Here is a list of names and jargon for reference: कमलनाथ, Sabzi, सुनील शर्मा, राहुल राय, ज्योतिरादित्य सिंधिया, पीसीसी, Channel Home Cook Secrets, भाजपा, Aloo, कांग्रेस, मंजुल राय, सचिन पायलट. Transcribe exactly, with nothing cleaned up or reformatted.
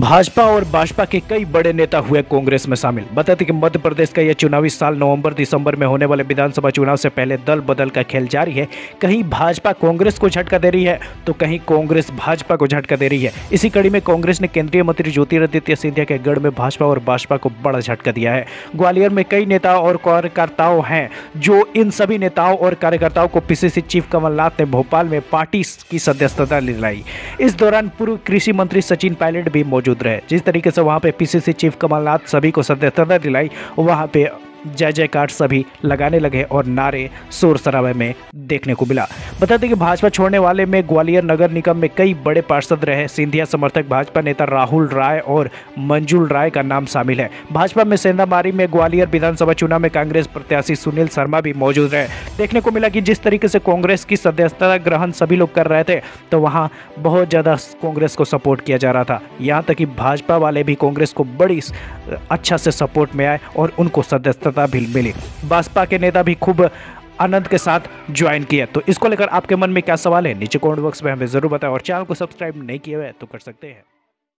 भाजपा और भाजपा के कई बड़े नेता हुए कांग्रेस में शामिल। बताते कि मध्य प्रदेश का यह चुनावी साल नवंबर दिसंबर में होने वाले विधानसभा चुनाव से पहले दल बदल का खेल जारी है। कहीं भाजपा कांग्रेस को झटका दे रही है तो कहीं कांग्रेस भाजपा को झटका दे रही है। इसी कड़ी में कांग्रेस ने केंद्रीय मंत्री ज्योतिरादित्य सिंधिया के गढ़ में भाजपा और भाजपा को बड़ा झटका दिया है। ग्वालियर में कई नेता और कार्यकर्ताओं हैं जो इन सभी नेताओं और कार्यकर्ताओं को पीसीसी चीफ कमलनाथ ने भोपाल में पार्टी की सदस्यता दिलाई। इस दौरान पूर्व कृषि मंत्री सचिन पायलट भी मौजूद रहे। जिस तरीके से वहां पे पीसीसी चीफ कमलनाथ सभी को सदस्यता दिलाई, वहां पे जय जयकार सभी लगाने लगे और नारे शोर शराबे में देखने को मिला। बता दें कि भाजपा छोड़ने वाले में ग्वालियर नगर निगम में कई बड़े पार्षद रहे सिंधिया समर्थक भाजपा नेता राहुल राय और मंजुल राय का नाम शामिल है। भाजपा में सेंधामारी में ग्वालियर विधानसभा चुनाव में कांग्रेस प्रत्याशी सुनील शर्मा भी मौजूद रहे। देखने को मिला कि जिस तरीके से कांग्रेस की सदस्यता ग्रहण सभी लोग कर रहे थे तो वहाँ बहुत ज़्यादा कांग्रेस को सपोर्ट किया जा रहा था। यहाँ तक कि भाजपा वाले भी कांग्रेस को बड़ी अच्छा से सपोर्ट में आए और उनको सदस्यता भी मिली। भाजपा के नेता भी खूब आनंद के साथ ज्वाइन किया। तो इसको लेकर आपके मन में क्या सवाल है, नीचे कमेंट बॉक्स में हमें जरूर बताएं और चैनल को सब्सक्राइब नहीं किया है तो कर सकते हैं।